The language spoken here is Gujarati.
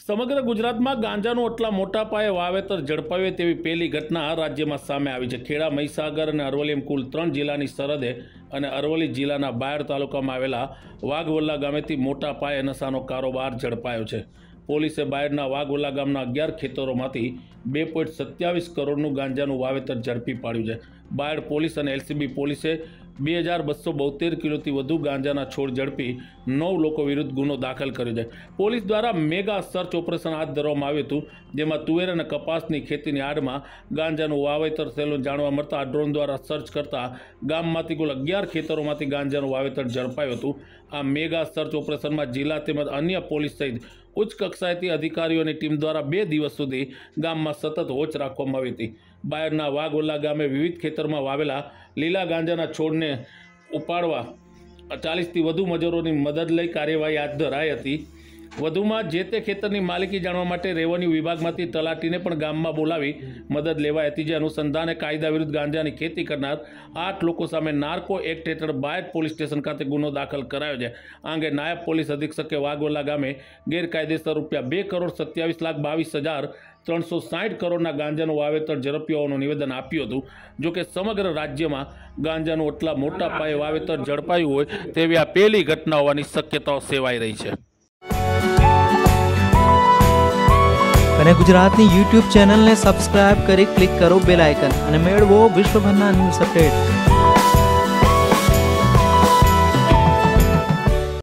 समग्र गुजरातमां गांजानुं आटला मोटा पाये वावेतर झड़पावे तेवी पहेली घटना राज्यमां सामे आवी छे। खेड़ा, મહીસાગર अने अरवली एम कुल 3 जिल्लानी सरहदे अने अरवली जिल्लाना बायड तालुकामां आवेला वाघવલ્લા गामेथी मोटा पाये नशानो कारोबार झड़पायो छे। પોલીસે બાયડના વાઘવલ્લા ગામના 11 ખેતરોમાંથી 2.27 કરોડનું ગાંજાનું વાવેતર ઝડપી પાડ્યું છે। બાયડ પોલીસ અને એલસીબી પોલીસે 2272 કિલોથી વધુ ગાંજાના છોડ ઝડપી 9 લોકો વિરુદ્ધ ગુનો દાખલ કર્યો છે। પોલીસ દ્વારા મેગા સર્ચ ઓપરેશન હાથ ધરવામાં આવ્યું હતું, જેમાં તુવેર અને કપાસની ખેતીની આડમાં ગાંજાનું વાવેતર થયેલું જાણવા મળતા ડ્રોન દ્વારા સર્ચ કરતા ગામમાંથી કુલ 11 ખેતરોમાંથી ગાંજાનું વાવેતર ઝડપાયું હતું। આ મેગા સર્ચ ઓપરેશનમાં જિલ્લા તેમજ અન્ય પોલીસ સહિત उच्च कक्षाएथी अधिकारीओनी टीम द्वारा 2 दिवस सुधी गाम में सतत वोच राखवामां आवी हती। बायडना વાઘવલ્લા गामे विविध खेतर में वावेला लीला गांजाना छोड़ने उपाड़वा 40 वधु मजूरोनी मदद लई कार्यवाही हाथ धराई हती। વધુમાં જે તે ખેતરની માલિકી જાણવા માટે રેવન્યુ વિભાગમાંથી તલાટીને પણ ગામમાં બોલાવી મદદ લેવાઈ હતી, જે અનુસંધાને કાયદા વિરુદ્ધ ગાંજાની ખેતી કરનાર 8 લોકો સામે નાર્કો એક્ટ હેઠળ બાયડ પોલીસ સ્ટેશન ખાતે ગુનો દાખલ કરાયો છે। આ અંગે નાયબ પોલીસ અધિક્ષકે વાઘવલ્લા ગામે ગેરકાયદેસર રૂપિયા 2,27,22,360 કરોડના ગાંજાનું વાવેતર ઝડપ્યું હોવાનું નિવેદન આપ્યું હતું। જોકે સમગ્ર રાજ્યમાં ગાંજાનું આટલા મોટા પાયે વાવેતર ઝડપાયું હોય તેવી આ પહેલી ઘટના હોવાની શક્યતાઓ સેવાઈ રહી છે। અને ગુજરાતની YouTube ચેનલને સબસ્ક્રાઇબ કરી ક્લિક કરો બેલ આઇકન અને મેળવો વિશ્વભરના ન્યૂઝ અપડેટ।